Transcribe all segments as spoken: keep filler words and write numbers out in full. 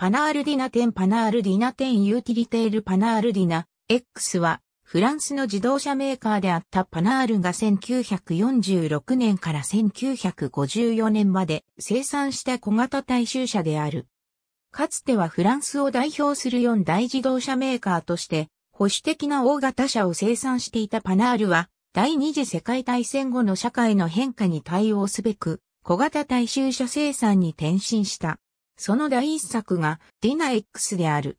パナールディナ店パナールディナ店ユーティリテールパナールディナ X はフランスの自動車メーカーであったパナールがせんきゅうひゃくよんじゅうろくねんからせんきゅうひゃくごじゅうよねんまで生産した小型大衆車である。かつてはフランスを代表するよん大自動車メーカーとして保守的な大型車を生産していたパナールは第二次世界大戦後の社会の変化に対応すべく小型大衆車生産に転身した。その第一作がディナ X である。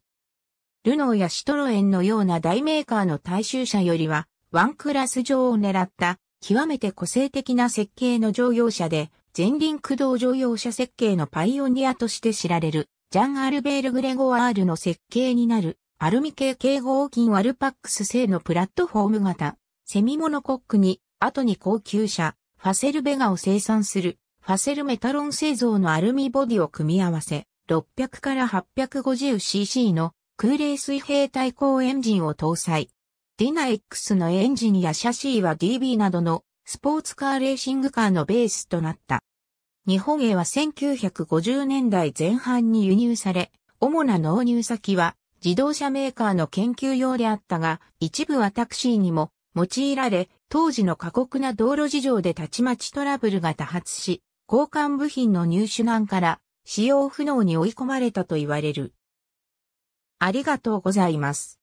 ルノーやシトロエンのような大メーカーの大衆車よりはワンクラス上を狙った極めて個性的な設計の乗用車で前輪駆動乗用車設計のパイオニアとして知られるジャン・アルベール・グレゴワールの設計になるアルミ系軽合金アルパックス製のプラットフォーム型セミモノコックに後に高級車ファセルベガを生産するファセルメタロン製造のアルミボディを組み合わせろっぴゃくから はっぴゃくごじゅうシーシー の空冷水平対向エンジンを搭載。ディナ X のエンジンやシャシーは ディービー などのスポーツカーレーシングカーのベースとなった。日本へはせんきゅうひゃくごじゅうねんだいぜん半に輸入され、主な納入先は自動車メーカーの研究用であったが、一部はタクシーにも用いられ、当時の過酷な道路事情でたちまちトラブルが多発し、交換部品の入手難から使用不能に追い込まれたと言われる。ありがとうございます。